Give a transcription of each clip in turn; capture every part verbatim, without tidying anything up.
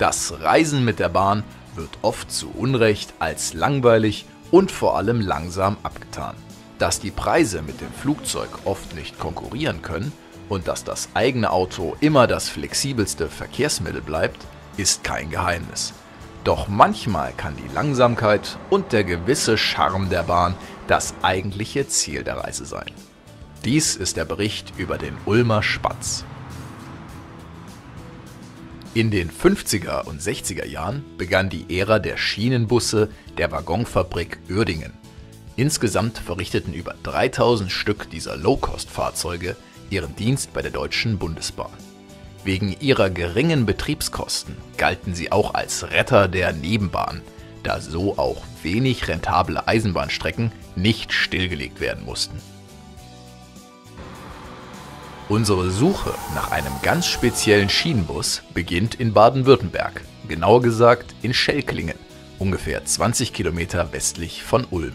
Das Reisen mit der Bahn wird oft zu Unrecht als langweilig und vor allem langsam abgetan. Dass die Preise mit dem Flugzeug oft nicht konkurrieren können und dass das eigene Auto immer das flexibelste Verkehrsmittel bleibt, ist kein Geheimnis. Doch manchmal kann die Langsamkeit und der gewisse Charme der Bahn das eigentliche Ziel der Reise sein. Dies ist der Bericht über den Ulmer Spatz. In den fünfziger und sechziger Jahren begann die Ära der Schienenbusse der Waggonfabrik Uerdingen. Insgesamt verrichteten über dreitausend Stück dieser Low-Cost-Fahrzeuge ihren Dienst bei der Deutschen Bundesbahn. Wegen ihrer geringen Betriebskosten galten sie auch als Retter der Nebenbahn, da so auch wenig rentable Eisenbahnstrecken nicht stillgelegt werden mussten. Unsere Suche nach einem ganz speziellen Schienenbus beginnt in Baden-Württemberg, genauer gesagt in Schelklingen, ungefähr zwanzig Kilometer westlich von Ulm.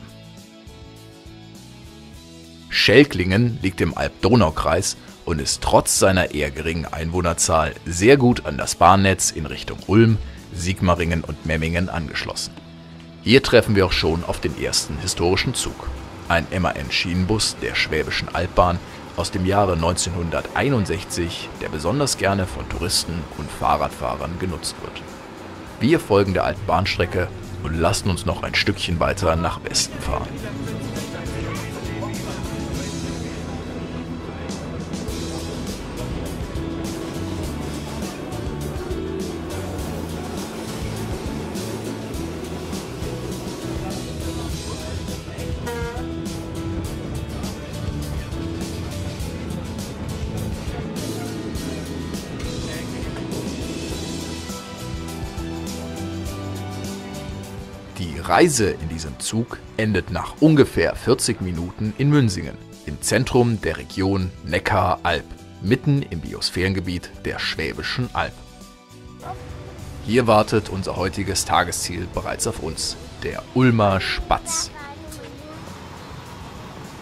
Schelklingen liegt im Alb-Donau-Kreis und ist trotz seiner eher geringen Einwohnerzahl sehr gut an das Bahnnetz in Richtung Ulm, Sigmaringen und Memmingen angeschlossen. Hier treffen wir auch schon auf den ersten historischen Zug, ein M A N-Schienenbus der Schwäbischen Albbahn aus dem Jahre neunzehnhunderteinundsechzig, der besonders gerne von Touristen und Fahrradfahrern genutzt wird. Wir folgen der alten Bahnstrecke und lassen uns noch ein Stückchen weiter nach Westen fahren. Die Reise in diesem Zug endet nach ungefähr vierzig Minuten in Münsingen, im Zentrum der Region Neckar-Alb, mitten im Biosphärengebiet der Schwäbischen Alb. Hier wartet unser heutiges Tagesziel bereits auf uns, der Ulmer Spatz.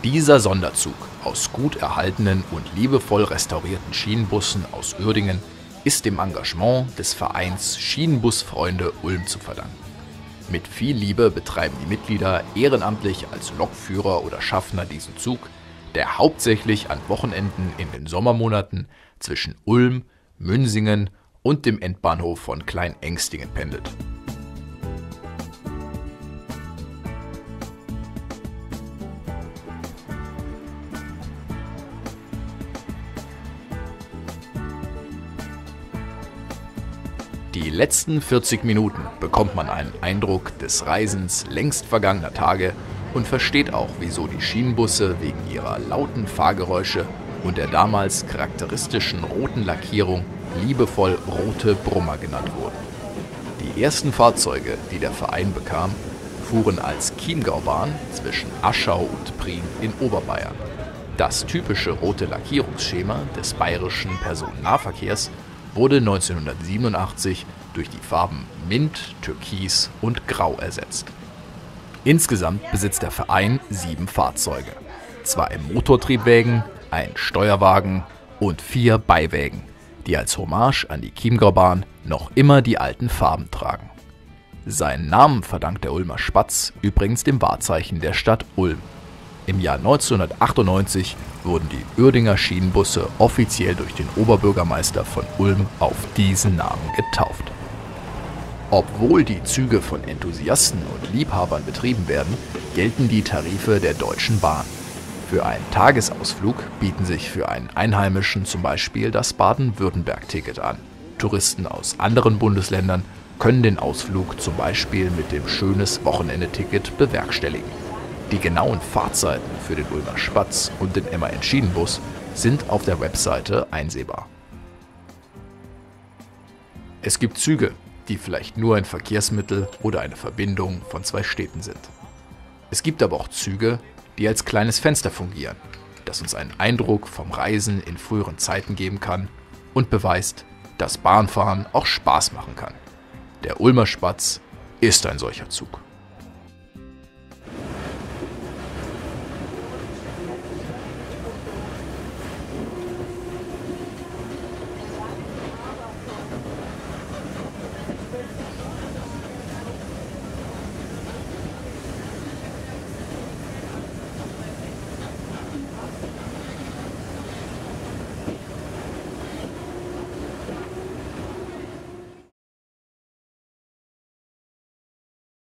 Dieser Sonderzug aus gut erhaltenen und liebevoll restaurierten Schienenbussen aus Uerdingen ist dem Engagement des Vereins Schienenbusfreunde Ulm zu verdanken. Mit viel Liebe betreiben die Mitglieder ehrenamtlich als Lokführer oder Schaffner diesen Zug, der hauptsächlich an Wochenenden in den Sommermonaten zwischen Ulm, Münsingen und dem Endbahnhof von Kleinengstingen pendelt. Die letzten vierzig Minuten bekommt man einen Eindruck des Reisens längst vergangener Tage und versteht auch, wieso die Schienenbusse wegen ihrer lauten Fahrgeräusche und der damals charakteristischen roten Lackierung liebevoll rote Brummer genannt wurden. Die ersten Fahrzeuge, die der Verein bekam, fuhren als Chiemgaubahn zwischen Aschau und Prien in Oberbayern. Das typische rote Lackierungsschema des bayerischen Personennahverkehrs wurde neunzehnhundertsiebenundachtzig durch die Farben Mint, Türkis und Grau ersetzt. Insgesamt besitzt der Verein sieben Fahrzeuge, zwei Motortriebwägen, ein Steuerwagen und vier Beiwägen, die als Hommage an die Chiemgaubahn noch immer die alten Farben tragen. Seinen Namen verdankt der Ulmer Spatz übrigens dem Wahrzeichen der Stadt Ulm. Im Jahr neunzehnhundertachtundneunzig wurden die Uerdinger Schienenbusse offiziell durch den Oberbürgermeister von Ulm auf diesen Namen getauft. Obwohl die Züge von Enthusiasten und Liebhabern betrieben werden, gelten die Tarife der Deutschen Bahn. Für einen Tagesausflug bieten sich für einen Einheimischen zum Beispiel das Baden-Württemberg-Ticket an. Touristen aus anderen Bundesländern können den Ausflug zum Beispiel mit dem schönes Wochenende-Ticket bewerkstelligen. Die genauen Fahrzeiten für den Ulmer Spatz und den M A N Schienenbus sind auf der Webseite einsehbar. Es gibt Züge, die vielleicht nur ein Verkehrsmittel oder eine Verbindung von zwei Städten sind. Es gibt aber auch Züge, die als kleines Fenster fungieren, das uns einen Eindruck vom Reisen in früheren Zeiten geben kann und beweist, dass Bahnfahren auch Spaß machen kann. Der Ulmer Spatz ist ein solcher Zug.